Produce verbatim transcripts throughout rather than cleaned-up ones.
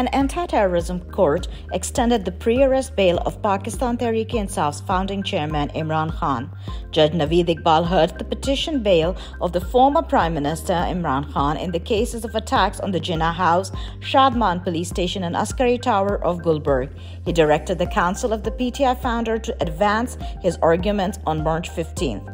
an anti-terrorism court extended the pre-arrest bail of Pakistan Tehreek-e-Insaf's founding chairman Imran Khan. Judge Naveed Iqbal heard the petition bail of the former Prime Minister Imran Khan in the cases of attacks on the Jinnah House, Shadman Police Station and Askari Tower of Gulberg. He directed the counsel of the P T I founder to advance his arguments on March fifteenth.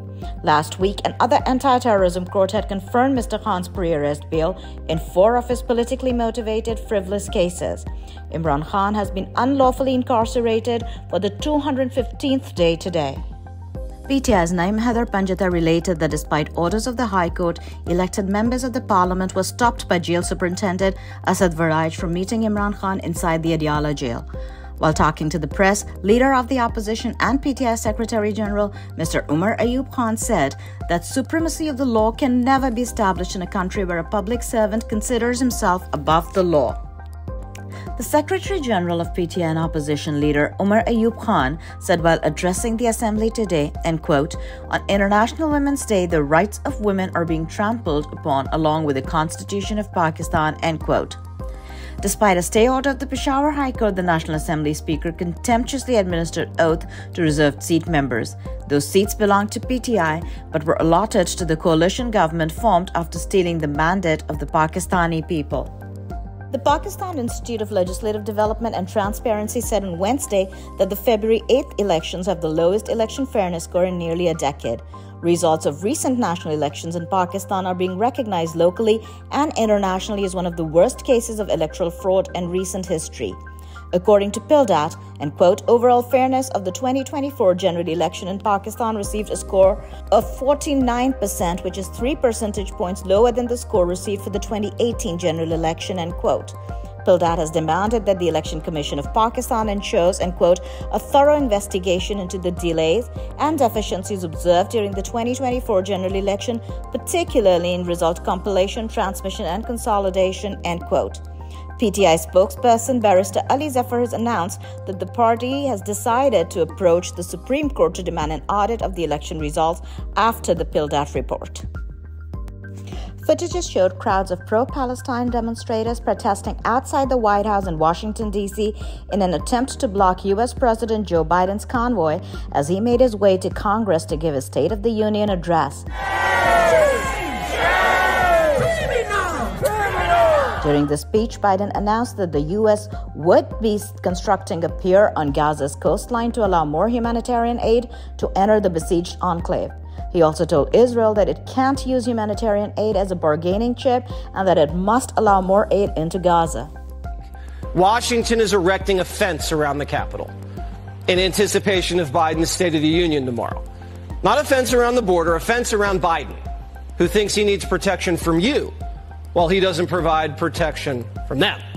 Last week, another anti-terrorism court had confirmed Mister Khan's pre-arrest bail in four of his politically motivated frivolous cases. Imran Khan has been unlawfully incarcerated for the two hundred fifteenth day today. P T I's Naim Heather Panjata related that despite orders of the High Court, elected members of the parliament were stopped by jail superintendent Asad Varaj from meeting Imran Khan inside the Adiala Jail. While talking to the press, leader of the opposition and P T I Secretary General Mister Umar Ayub Khan said that supremacy of the law can never be established in a country where a public servant considers himself above the law. The Secretary General of P T I and opposition leader Umar Ayub Khan said while addressing the Assembly today, and quote, "On International Women's Day, the rights of women are being trampled upon along with the Constitution of Pakistan," end quote. Despite a stay order of the Peshawar High Court, the National Assembly Speaker contemptuously administered oath to reserved seat members. Those seats belonged to P T I but were allotted to the coalition government formed after stealing the mandate of the Pakistani people. The Pakistan Institute of Legislative Development and Transparency said on Wednesday that the February eighth elections have the lowest election fairness score in nearly a decade. Results of recent national elections in Pakistan are being recognized locally and internationally as one of the worst cases of electoral fraud in recent history. According to PILDAT, and quote, overall fairness of the twenty twenty-four general election in Pakistan received a score of forty-nine percent, which is three percentage points lower than the score received for the twenty eighteen general election, end quote. PILDAT has demanded that the Election Commission of Pakistan ensures, and quote, a thorough investigation into the delays and deficiencies observed during the twenty twenty-four general election, particularly in result compilation, transmission and consolidation, end quote. P T I spokesperson Barrister Ali Zafar has announced that the party has decided to approach the Supreme Court to demand an audit of the election results after the PILDAT report. Footages showed crowds of pro-Palestine demonstrators protesting outside the White House in Washington, D C in an attempt to block U S President Joe Biden's convoy as he made his way to Congress to give his State of the Union address. During the speech, Biden announced that the U S would be constructing a pier on Gaza's coastline to allow more humanitarian aid to enter the besieged enclave. He also told Israel that it can't use humanitarian aid as a bargaining chip and that it must allow more aid into Gaza. Washington is erecting a fence around the Capitol in anticipation of Biden's State of the Union tomorrow. Not a fence around the border, a fence around Biden, who thinks he needs protection from you, while he doesn't provide protection from them.